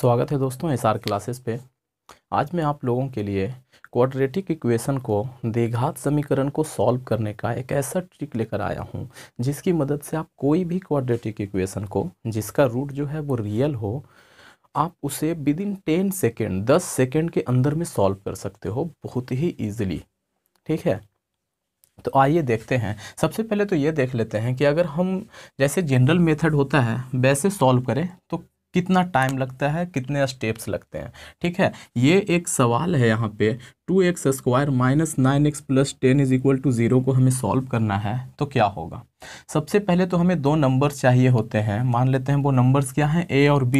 स्वागत है दोस्तों एसआर क्लासेस पे। आज मैं आप लोगों के लिए क्वाड्रेटिक इक्वेशन को द्विघात समीकरण को सॉल्व करने का एक ऐसा ट्रिक लेकर आया हूँ जिसकी मदद से आप कोई भी क्वाड्रेटिक इक्वेशन को जिसका रूट जो है वो रियल हो, आप उसे विदिन 10 सेकेंड के अंदर में सॉल्व कर सकते हो, बहुत ही ईजिली। ठीक है, तो आइए देखते हैं। सबसे पहले तो ये देख लेते हैं कि अगर हम जैसे जनरल मेथड होता है वैसे सॉल्व करें तो कितना टाइम लगता है, कितने स्टेप्स लगते हैं। ठीक है, ये एक सवाल है। यहाँ पे 2x² - 9x + 10 = 0 को हमें सॉल्व करना है तो क्या होगा। सबसे पहले तो हमें दो नंबर्स चाहिए होते हैं। मान लेते हैं वो नंबर्स क्या हैं, a और b,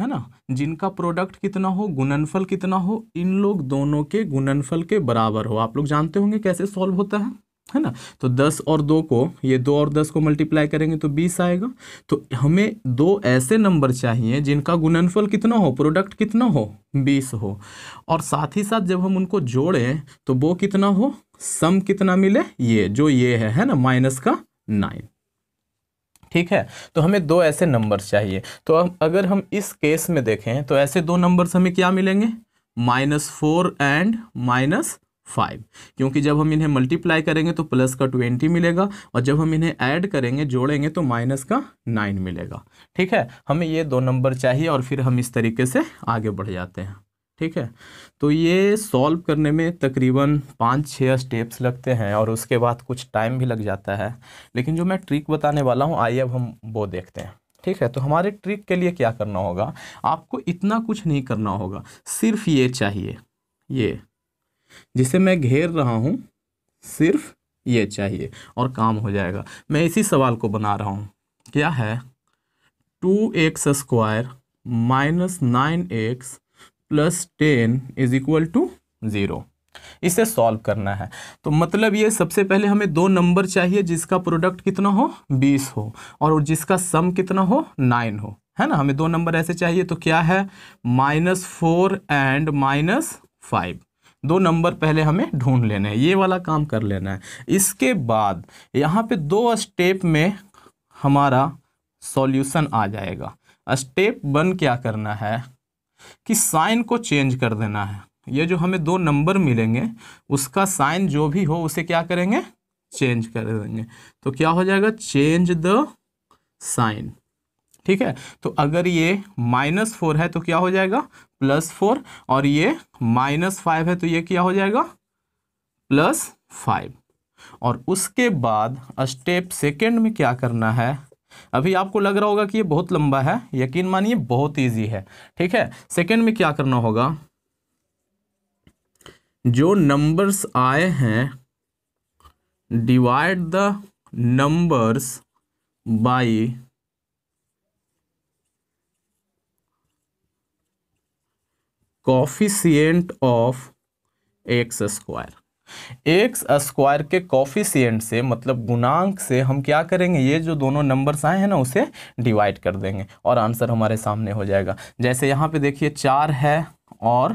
है ना, जिनका प्रोडक्ट कितना हो, गुणनफल कितना हो, इन लोग दोनों के गुणनफल के बराबर हो। आप लोग जानते होंगे कैसे सॉल्व होता है, है ना। तो 10 और 2 को, ये 2 और 10 को मल्टीप्लाई करेंगे तो 20 आएगा। तो हमें दो ऐसे नंबर चाहिए जिनका गुणनफल कितना हो, प्रोडक्ट कितना हो, 20 हो, और साथ ही साथ जब हम उनको जोड़ें तो वो कितना हो, सम कितना मिले, ये जो ये है ना, -9। ठीक है, तो हमें दो ऐसे नंबर्स चाहिए। तो अगर हम इस केस में देखें तो ऐसे दो नंबर्स हमें क्या मिलेंगे, -4 और -5, क्योंकि जब हम इन्हें मल्टीप्लाई करेंगे तो प्लस का 20 मिलेगा और जब हम इन्हें ऐड करेंगे, जोड़ेंगे तो -9 मिलेगा। ठीक है, हमें ये दो नंबर चाहिए और फिर हम इस तरीके से आगे बढ़ जाते हैं। ठीक है, तो ये सॉल्व करने में तकरीबन 5-6 स्टेप्स लगते हैं और उसके बाद कुछ टाइम भी लग जाता है, लेकिन जो मैं ट्रिक बताने वाला हूँ, आइए अब हम वो देखते हैं। ठीक है, तो हमारे ट्रिक के लिए क्या करना होगा, आपको इतना कुछ नहीं करना होगा, सिर्फ ये चाहिए, ये जिसे मैं घेर रहा हूँ, सिर्फ ये चाहिए और काम हो जाएगा। मैं इसी सवाल को बना रहा हूँ, क्या है, 2x² - 9x + 10 = 0। इसे सॉल्व करना है। तो मतलब ये सबसे पहले हमें दो नंबर चाहिए जिसका प्रोडक्ट कितना हो, 20 हो, और जिसका सम कितना हो, 9 हो, है ना। हमें दो नंबर ऐसे चाहिए। तो क्या है, -4 और -5, दो नंबर पहले हमें ढूंढ लेने हैं, ये वाला काम कर लेना है। इसके बाद यहाँ पे 2 स्टेप में हमारा सॉल्यूशन आ जाएगा। स्टेप 1 क्या करना है कि साइन को चेंज कर देना है। ये जो हमें दो नंबर मिलेंगे उसका साइन जो भी हो उसे क्या करेंगे, चेंज कर देंगे। तो क्या हो जाएगा, चेंज द साइन। ठीक है, तो अगर ये -4 है तो क्या हो जाएगा, +4, और ये -5 है तो ये क्या हो जाएगा, +5। और उसके बाद स्टेप 2 में क्या करना है, अभी आपको लग रहा होगा कि ये बहुत लंबा है, यकीन मानिए बहुत इजी है। ठीक है, 2nd में क्या करना होगा, जो नंबर्स आए हैं, divide the numbers by coefficient of x²। x² के कॉफिशिएंट से मतलब गुणांक से हम क्या करेंगे, ये जो दोनों नंबर्स आए हैं ना उसे डिवाइड कर देंगे और आंसर हमारे सामने हो जाएगा। जैसे यहाँ पे देखिए 4 और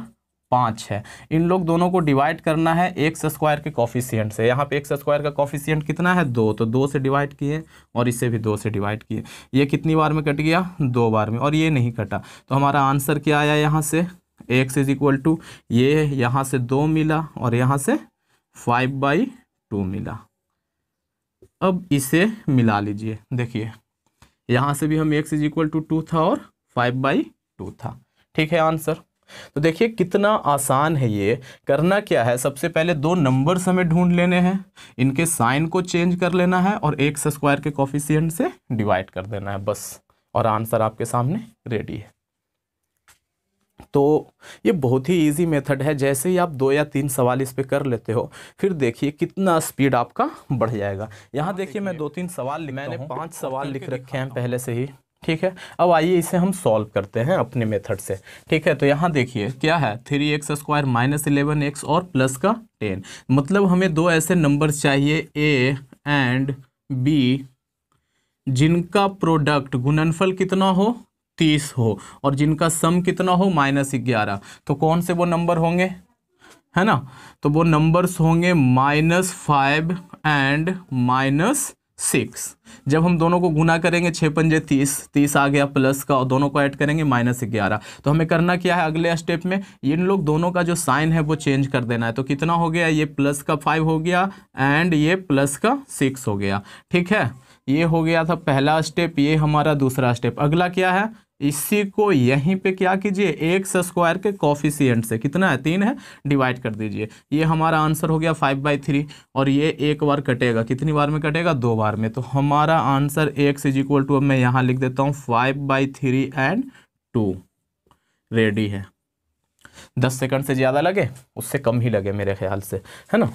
5 है, इन लोग दोनों को डिवाइड करना है x² के कॉफिशिएंट से। यहाँ पे x² का कॉफिशिएंट कितना है, 2, तो 2 से डिवाइड किए और इसे भी 2 से डिवाइड किए। ये कितनी बार में कट गया, 2 बार में, और ये नहीं कटा। तो हमारा आंसर क्या आया, यहाँ से x = ये यहाँ से 2 मिला और यहाँ से 5/2 मिला। अब इसे मिला लीजिए, देखिए यहाँ से भी हम x = 2 था और 5/2 था। ठीक है आंसर। तो देखिए कितना आसान है। ये करना क्या है, सबसे पहले 2 नंबर्स हमें ढूंढ लेने हैं, इनके साइन को चेंज कर लेना है और x² के कोफिशिएंट से डिवाइड कर देना है, बस, और आंसर आपके सामने रेडी है। तो ये बहुत ही इजी मेथड है। जैसे ही आप 2 या 3 सवाल इस पे कर लेते हो, फिर देखिए कितना स्पीड आपका बढ़ जाएगा। यहाँ देखिए मैं 2-3 सवाल, मैंने 5 सवाल लिख रखे हैं पहले से ही। ठीक है, अब आइए इसे हम सॉल्व करते हैं अपने मेथड से। ठीक है, तो यहाँ देखिए क्या है, 3x² - 11x और +10। मतलब हमें 2 ऐसे नंबर चाहिए, a एंड b, जिनका प्रोडक्ट गुणनफल कितना हो, 30 हो, और जिनका सम कितना हो, -11। तो कौन से वो नंबर होंगे, है ना, तो वो नंबर्स होंगे -5 और - 6। जब हम दोनों को गुना करेंगे 6 पंजे 30 आ गया प्लस का, और दोनों को ऐड करेंगे -11। तो हमें करना क्या है अगले स्टेप में, इन लोग दोनों का जो साइन है वो चेंज कर देना है। तो कितना हो गया, ये प्लस का 5 हो गया एंड ये प्लस का 6 हो गया। ठीक है, ये हो गया था पहला स्टेप, ये हमारा दूसरा स्टेप। अगला क्या है, इसी को यहीं पे क्या कीजिए, एक्स स्क्वायर के कॉफिशिएंट से, कितना है 3 है, डिवाइड कर दीजिए। ये हमारा आंसर हो गया 5/3, और ये एक बार कटेगा, कितनी बार में कटेगा, 2 बार में। तो हमारा आंसर x = अब मैं यहाँ लिख देता हूँ 5/3 एंड 2 रेडी है। 10 सेकंड से ज़्यादा लगे, उससे कम ही लगे मेरे ख्याल से, है ना।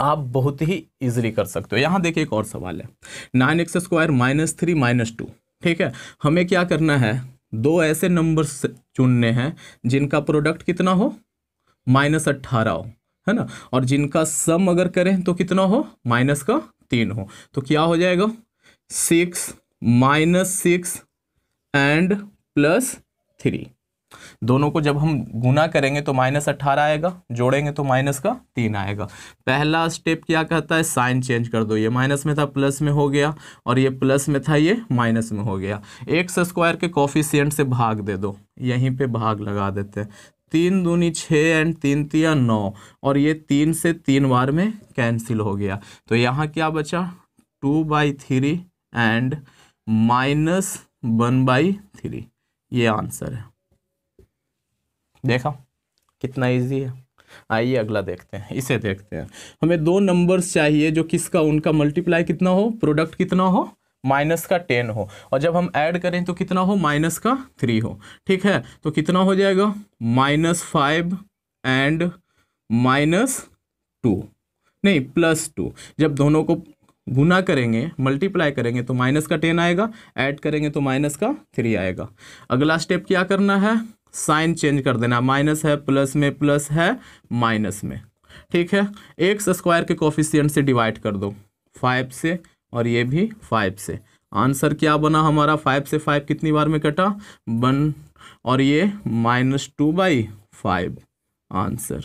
आप बहुत ही ईजिली कर सकते हो। यहाँ देखिए एक और सवाल है, 9x² - 3 - 2। ठीक है, हमें क्या करना है, 2 ऐसे नंबर्स चुनने हैं जिनका प्रोडक्ट कितना हो, -18 हो, है ना, और जिनका सम अगर करें तो कितना हो, -3 हो। तो क्या हो जाएगा, 6 - 6 एंड +3। दोनों को जब हम गुना करेंगे तो -18 आएगा, जोड़ेंगे तो -3 आएगा। पहला स्टेप क्या कहता है, साइन चेंज कर दो, ये माइनस में था प्लस में हो गया, और ये प्लस में था ये माइनस में हो गया। एक्स स्क्वायर के कोफिशिएंट से भाग दे दो, यहीं पे भाग लगा देते हैं। 3 दूनी 6 एंड 3 तिया 9, और ये 3 से 3 बार में कैंसिल हो गया। तो यहाँ क्या बचा, 2/3 एंड -1/3, ये आंसर है। देखा कितना इजी है। आइए अगला देखते हैं, इसे देखते हैं। हमें 2 नंबर्स चाहिए जो किसका, उनका मल्टीप्लाई कितना हो, प्रोडक्ट कितना हो, -10 हो, और जब हम ऐड करें तो कितना हो, -3 हो। ठीक है, तो कितना हो जाएगा, -5 एंड -2 नहीं +2। जब दोनों को गुना करेंगे, मल्टीप्लाई करेंगे तो -10 आएगा, ऐड करेंगे तो -3 आएगा। अगला स्टेप क्या करना है, साइन चेंज कर देना, माइनस है प्लस है माइनस में। ठीक है, एक्स स्क्वायर के कोफिशिएंट से डिवाइड कर दो, 5 से, और ये भी 5 से। आंसर क्या बना हमारा, 5 से 5 कितनी बार में कटा, 1, और ये -2/5 आंसर।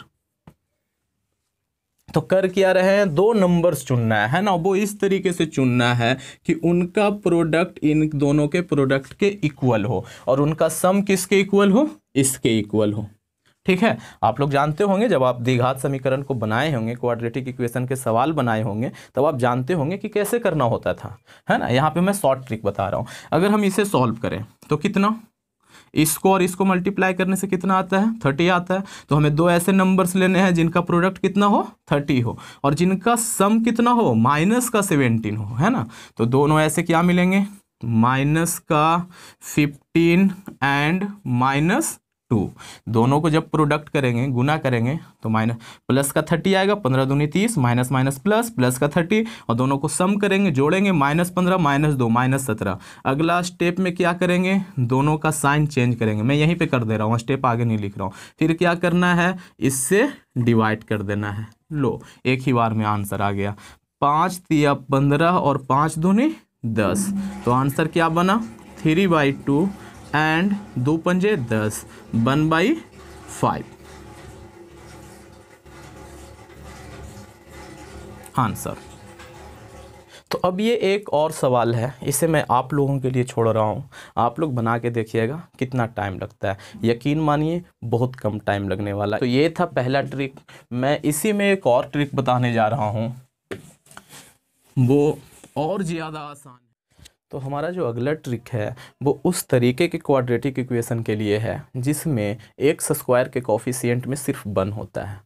तो कर क्या रहे हैं, 2 नंबर्स चुनना है ना, वो इस तरीके से चुनना है कि उनका प्रोडक्ट इन दोनों के प्रोडक्ट के इक्वल हो, और उनका सम किसके इक्वल हो, इसके इक्वल हो। ठीक है, आप लोग जानते होंगे जब आप द्विघात समीकरण को बनाए होंगे, क्वाड्रेटिक इक्वेशन के सवाल बनाए होंगे, तब आप जानते होंगे कि कैसे करना होता था, है ना। यहाँ पर मैं शॉर्ट ट्रिक बता रहा हूँ। अगर हम इसे सॉल्व करें तो कितना, इसको और इसको मल्टीप्लाई करने से कितना आता है, 30 आता है। तो हमें 2 ऐसे नंबर्स लेने हैं जिनका प्रोडक्ट कितना हो, 30 हो, और जिनका सम कितना हो, -17 हो, है ना। तो दोनों ऐसे क्या मिलेंगे, -15 एंड -2। दोनों को जब प्रोडक्ट करेंगे, गुना करेंगे तो प्लस का 30 आएगा, 15 दूनी 30 --++ का 30, और दोनों को सम करेंगे, जोड़ेंगे, -15 -2 -17। अगला स्टेप में क्या करेंगे, दोनों का साइन चेंज करेंगे। मैं यहीं पे कर दे रहा हूँ, स्टेप आगे नहीं लिख रहा हूँ। फिर क्या करना है, इससे डिवाइड कर देना है। लो, एक ही बार में आंसर आ गया, 5 तिया 15 और 5 दूनी 10। तो आंसर क्या बना, 3/2 एंड 2 पंजे 10, 1/5 आंसर। तो अब ये एक और सवाल है, इसे मैं आप लोगों के लिए छोड़ रहा हूँ, आप लोग बना के देखिएगा कितना टाइम लगता है। यकीन मानिए बहुत कम टाइम लगने वाला है। तो ये था पहला ट्रिक। मैं इसी में एक और ट्रिक बताने जा रहा हूँ, वो और ज़्यादा आसान। तो हमारा जो अगला ट्रिक है वो उस तरीके के क्वाड्रेटिक इक्वेशन के लिए है जिसमें एक्स स्क्वायर के कोफिशिएंट में सिर्फ 1 होता है।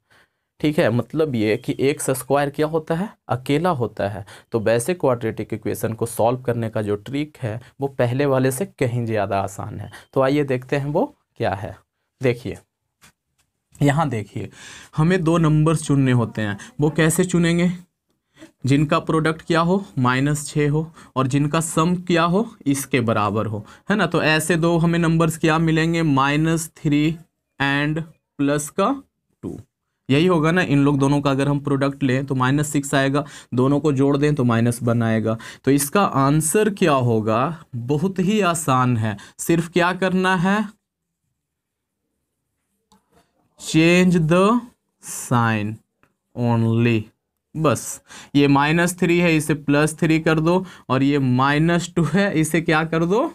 ठीक है, मतलब ये कि एक्स स्क्वायर क्या होता है, अकेला होता है। तो वैसे क्वाड्रेटिक इक्वेशन को सॉल्व करने का जो ट्रिक है वो पहले वाले से कहीं ज़्यादा आसान है। तो आइए देखते हैं वो क्या है। देखिए, यहाँ देखिए, हमें 2 नंबर्स चुनने होते हैं। वो कैसे चुनेंगे, जिनका प्रोडक्ट क्या हो, -6 हो, और जिनका सम क्या हो, इसके बराबर हो, है ना। तो ऐसे 2 हमें नंबर्स क्या मिलेंगे, -3 एंड + 2, यही होगा ना। इन लोग दोनों का अगर हम प्रोडक्ट लें तो -6 आएगा, दोनों को जोड़ दें तो -1 आएगा। तो इसका आंसर क्या होगा, बहुत ही आसान है। सिर्फ क्या करना है, चेंज द साइन ओनली, बस ये -3 है, इसे +3 कर दो, और ये -2 है, इसे क्या कर दो,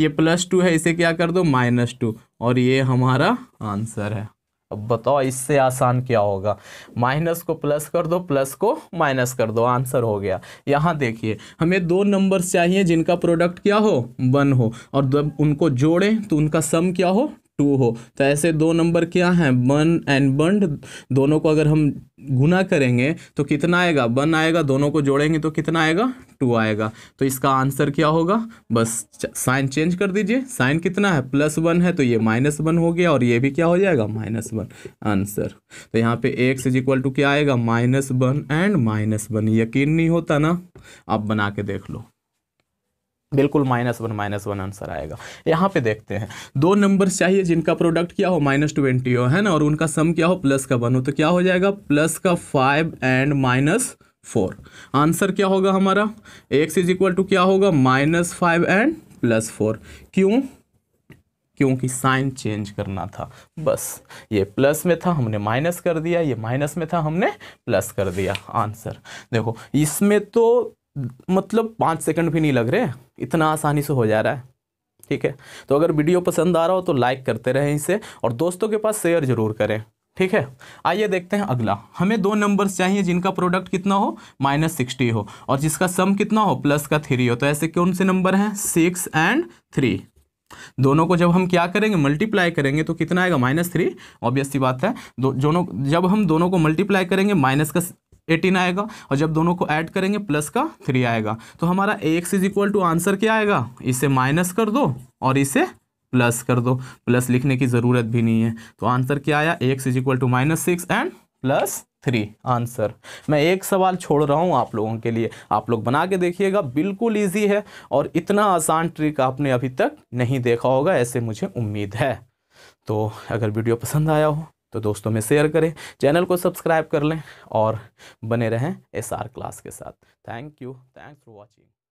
ये +2 है, इसे क्या कर दो, -2, और ये हमारा आंसर है। अब बताओ इससे आसान क्या होगा। माइनस को प्लस कर दो, प्लस को माइनस कर दो, आंसर हो गया। यहाँ देखिए हमें दो नंबर्स चाहिए जिनका प्रोडक्ट क्या हो, 1 हो, और जब उनको जोड़ें तो उनका सम क्या हो, 2 हो। तो ऐसे दो नंबर क्या हैं, 1 और 1, दोनों को अगर हम गुना करेंगे तो कितना आएगा, 1 आएगा, दोनों को जोड़ेंगे तो कितना आएगा, 2 आएगा। तो इसका आंसर क्या होगा, बस साइन चेंज कर दीजिए। साइन कितना है, +1 है, तो ये -1 हो गया, और ये भी क्या हो जाएगा, -1 आंसर। तो यहाँ पे x= क्या आएगा, -1 और -1। यकीन नहीं होता ना, आप बना के देख लो, बिल्कुल -1 - 1 आंसर आएगा। यहाँ पे देखते हैं दो नंबर्स चाहिए जिनका प्रोडक्ट क्या हो, -20 हो, है ना, और उनका सम क्या हो, +1 हो, तो क्या हो जाएगा, +5 और -4। आंसर क्या होगा हमारा, x= क्या होगा, -5 और +4। क्यों, क्योंकि साइन चेंज करना था बस। ये प्लस में था, हमने माइनस कर दिया, ये माइनस में था, हमने प्लस कर दिया। आंसर देखो, इसमें तो मतलब 5 सेकंड भी नहीं लग रहे, इतना आसानी से हो जा रहा है। ठीक है, तो अगर वीडियो पसंद आ रहा हो तो लाइक करते रहें इसे, और दोस्तों के पास शेयर जरूर करें। ठीक है, आइए देखते हैं अगला। हमें दो नंबर्स चाहिए जिनका प्रोडक्ट कितना हो, -60 हो, और जिसका सम कितना हो, +3 हो। तो ऐसे कौन से नंबर हैं, 6 और 3। दोनों को जब हम क्या करेंगे, मल्टीप्लाई करेंगे, तो कितना आएगा, -3। ऑब्वियस सी बात है, जब हम दोनों को मल्टीप्लाई करेंगे -18 आएगा, और जब दोनों को ऐड करेंगे +3 आएगा। तो हमारा x= आंसर क्या आएगा, इसे माइनस कर दो और इसे प्लस कर दो, प्लस लिखने की ज़रूरत भी नहीं है। तो आंसर क्या आया, x= -6 और +3 आंसर। मैं एक सवाल छोड़ रहा हूँ आप लोगों के लिए, आप लोग बना के देखिएगा, बिल्कुल ईजी है, और इतना आसान ट्रिक आपने अभी तक नहीं देखा होगा, ऐसे मुझे उम्मीद है। तो अगर वीडियो पसंद आया हो तो दोस्तों में शेयर करें, चैनल को सब्सक्राइब कर लें, और बने रहें SR क्लास के साथ। Thank you, thanks for watching.